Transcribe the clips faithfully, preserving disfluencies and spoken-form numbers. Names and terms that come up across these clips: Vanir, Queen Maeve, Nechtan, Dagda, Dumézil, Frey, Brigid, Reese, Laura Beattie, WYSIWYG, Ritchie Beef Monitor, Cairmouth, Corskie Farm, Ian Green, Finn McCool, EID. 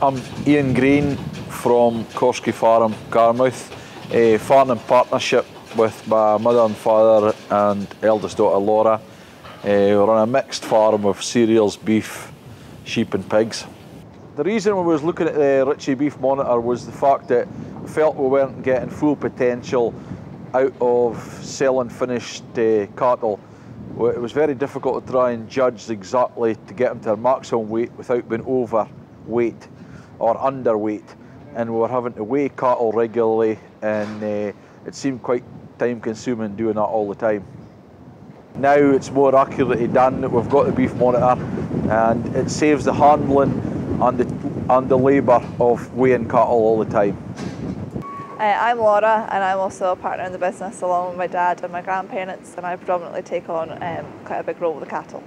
I'm Ian Green from Corskie Farm, Cairmouth, uh, farming partnership with my mother and father and eldest daughter Laura. Uh, we're on a mixed farm of cereals, beef, sheep and pigs. The reason we was looking at the Ritchie Beef Monitor was the fact that we felt we weren't getting full potential out of selling finished uh, cattle. It was very difficult to try and judge exactly to get them to their maximum weight without being overweight or underweight, and we were having to weigh cattle regularly, and uh, it seemed quite time consuming doing that all the time. Now it's more accurately done that we've got the beef monitor, and it saves the handling and the, and the labour of weighing cattle all the time. Uh, I'm Laura, and I'm also a partner in the business along with my dad and my grandparents, and I predominantly take on um, quite a big role with the cattle.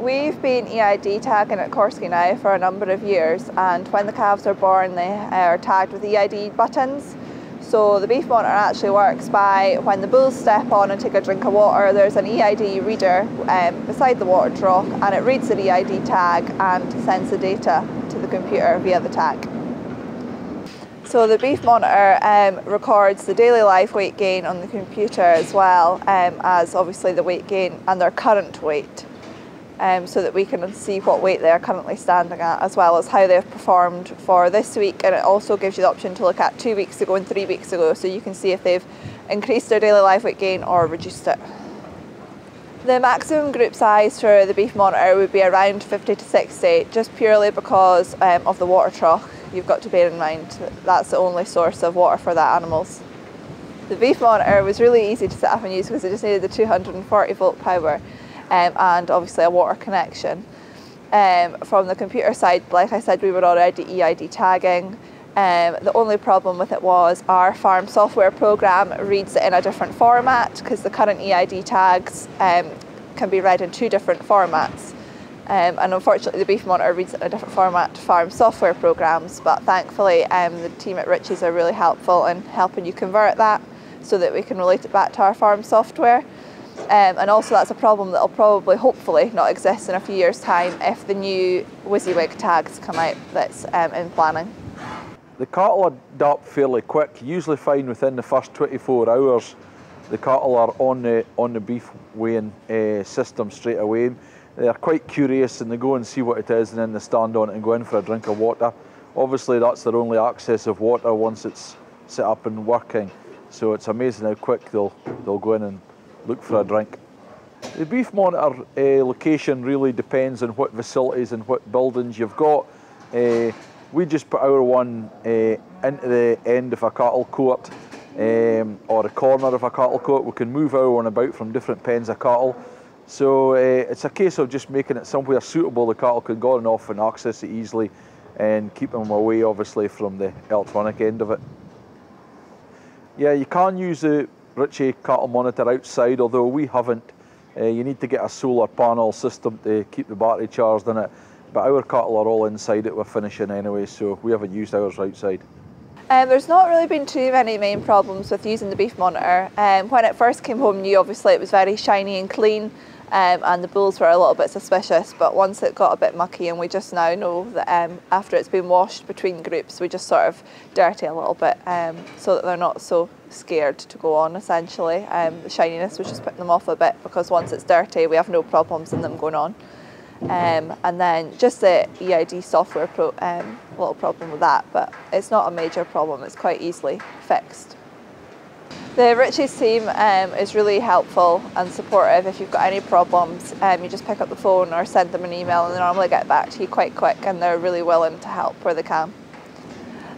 We've been E I D tagging at Corskie now for a number of years, and when the calves are born they are tagged with E I D buttons. So the beef monitor actually works by when the bulls step on and take a drink of water, there's an E I D reader um, beside the water trough, and it reads the E I D tag and sends the data to the computer via the tag. So the beef monitor um, records the daily live weight gain on the computer as well um, as obviously the weight gain and their current weight, um, so that we can see what weight they're currently standing at as well as how they've performed for this week, and it also gives you the option to look at two weeks ago and three weeks ago, so you can see if they've increased their daily live weight gain or reduced it. The maximum group size for the beef monitor would be around fifty to sixty, just purely because um, of the water trough. You've got to bear in mind that that's the only source of water for the animals. The beef monitor was really easy to set up and use because it just needed the two hundred and forty volt power um, and obviously a water connection. Um, from the computer side, like I said, we were already E I D tagging. Um, the only problem with it was our farm software program reads it in a different format because the current E I D tags um, can be read in two different formats. Um, and unfortunately the beef monitor reads it in a different format to farm software programs, but thankfully um, the team at Ritchie's are really helpful in helping you convert that so that we can relate it back to our farm software. Um, and also that's a problem that will probably hopefully not exist in a few years time if the new WYSIWYG tags come out that's um, in planning. The cattle adapt fairly quick. You usually find within the first twenty-four hours the cattle are on the, on the beef weighing uh, system straight away. They're quite curious and they go and see what it is, and then they stand on it and go in for a drink of water. Obviously that's their only access of water once it's set up and working, so it's amazing how quick they'll, they'll go in and look for a drink. The beef monitor uh, location really depends on what facilities and what buildings you've got. Uh, we just put our one uh, into the end of a cattle court um, or a corner of a cattle court. We can move our one about from different pens of cattle. So uh, it's a case of just making it somewhere suitable the cattle can go on and off and access it easily and keep them away obviously from the electronic end of it. Yeah, you can use the Ritchie cattle monitor outside, although we haven't. Uh, you need to get a solar panel system to keep the battery charged in it, but our cattle are all inside it, we're finishing anyway, so we haven't used ours outside. Um, there's not really been too many main problems with using the beef monitor. Um, when it first came home new, obviously it was very shiny and clean. Um, and the bulls were a little bit suspicious, but once it got a bit mucky, and we just now know that um, after it's been washed between groups, we just sort of dirty a little bit um, so that they're not so scared to go on essentially. Um, the shininess was just putting them off a bit because once it's dirty we have no problems in them going on. Um, and then just the E I D software, pro um, little problem with that, but it's not a major problem, it's quite easily fixed. The Ritchie's team um, is really helpful and supportive. If you've got any problems, um, you just pick up the phone or send them an email and they normally get back to you quite quick, and they're really willing to help where they can.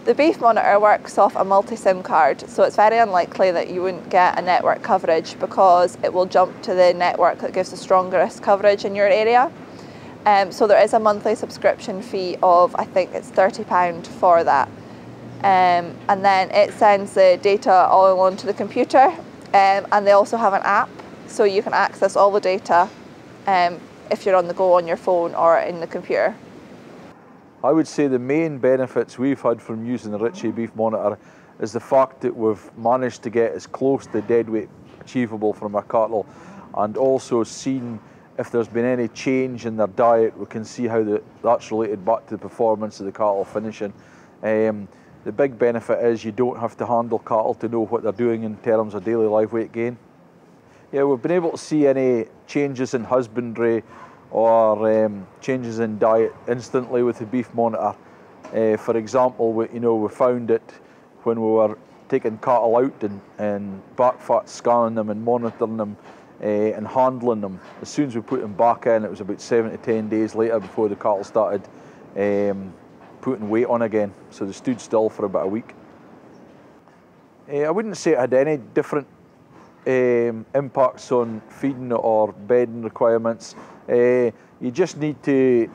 The beef monitor works off a multi-SIM card, so it's very unlikely that you wouldn't get a network coverage because it will jump to the network that gives the strongest coverage in your area. Um, so there is a monthly subscription fee of, I think it's thirty pounds for that. Um, and then it sends the data all onto the computer, um, and they also have an app so you can access all the data um, if you're on the go on your phone or in the computer. I would say the main benefits we've had from using the Ritchie Beef Monitor is the fact that we've managed to get as close to dead weight achievable from our cattle, and also seen if there's been any change in their diet, we can see how the, that's related back to the performance of the cattle finishing. Um, the big benefit is you don't have to handle cattle to know what they're doing in terms of daily live weight gain. Yeah, we've been able to see any changes in husbandry or um, changes in diet instantly with the beef monitor. Uh, for example, we, you know, we found it when we were taking cattle out and, and back fat scanning them and monitoring them uh, and handling them. As soon as we put them back in, it was about seven to ten days later before the cattle started um, putting weight on again. So they stood still for about a week. Uh, I wouldn't say it had any different Um, impacts on feeding or bedding requirements. Uh, you just need to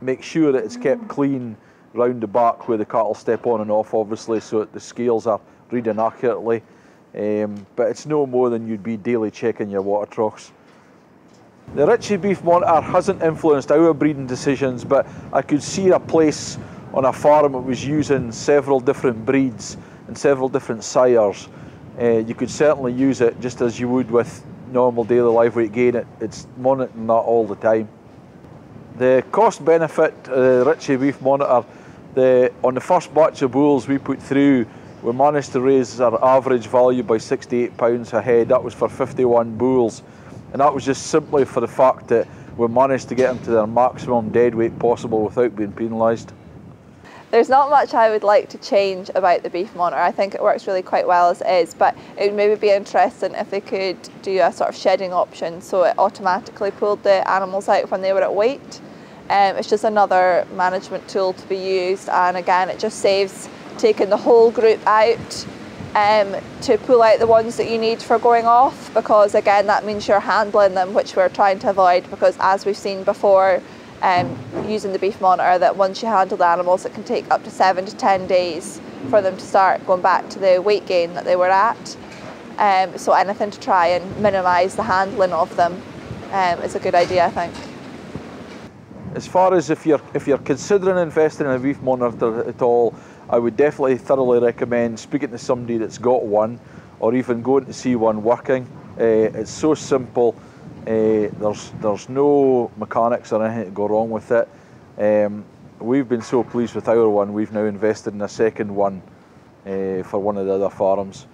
make sure that it's kept clean round the back where the cattle step on and off, obviously, so that the scales are reading accurately. Um, but it's no more than you'd be daily checking your water troughs. The Ritchie Beef Monitor hasn't influenced our breeding decisions, but I could see a place on a farm that was using several different breeds and several different sires. Uh, you could certainly use it just as you would with normal daily live weight gain. It, it's monitoring that all the time. The cost benefit, uh, Ritchie Beef Monitor, the, on the first batch of bulls we put through, we managed to raise our average value by sixty-eight pounds a head. That was for fifty-one bulls. And that was just simply for the fact that we managed to get them to their maximum dead weight possible without being penalised. There's not much I would like to change about the beef monitor. I think it works really quite well as it is, but it would maybe be interesting if they could do a sort of shedding option, so it automatically pulled the animals out when they were at weight. Um, it's just another management tool to be used, and again it just saves taking the whole group out um, to pull out the ones that you need for going off, because again that means you're handling them, which we're trying to avoid, because as we've seen before, Um, using the beef monitor, that once you handle the animals it can take up to seven to ten days for them to start going back to the weight gain that they were at. Um, so anything to try and minimise the handling of them um, is a good idea, I think. As far as if you're, if you're considering investing in a beef monitor at all, I would definitely thoroughly recommend speaking to somebody that's got one, or even going to see one working. Uh, it's so simple. Uh, there's, there's no mechanics or anything to go wrong with it. Um, we've been so pleased with our one, we've now invested in a second one uh, for one of the other farms.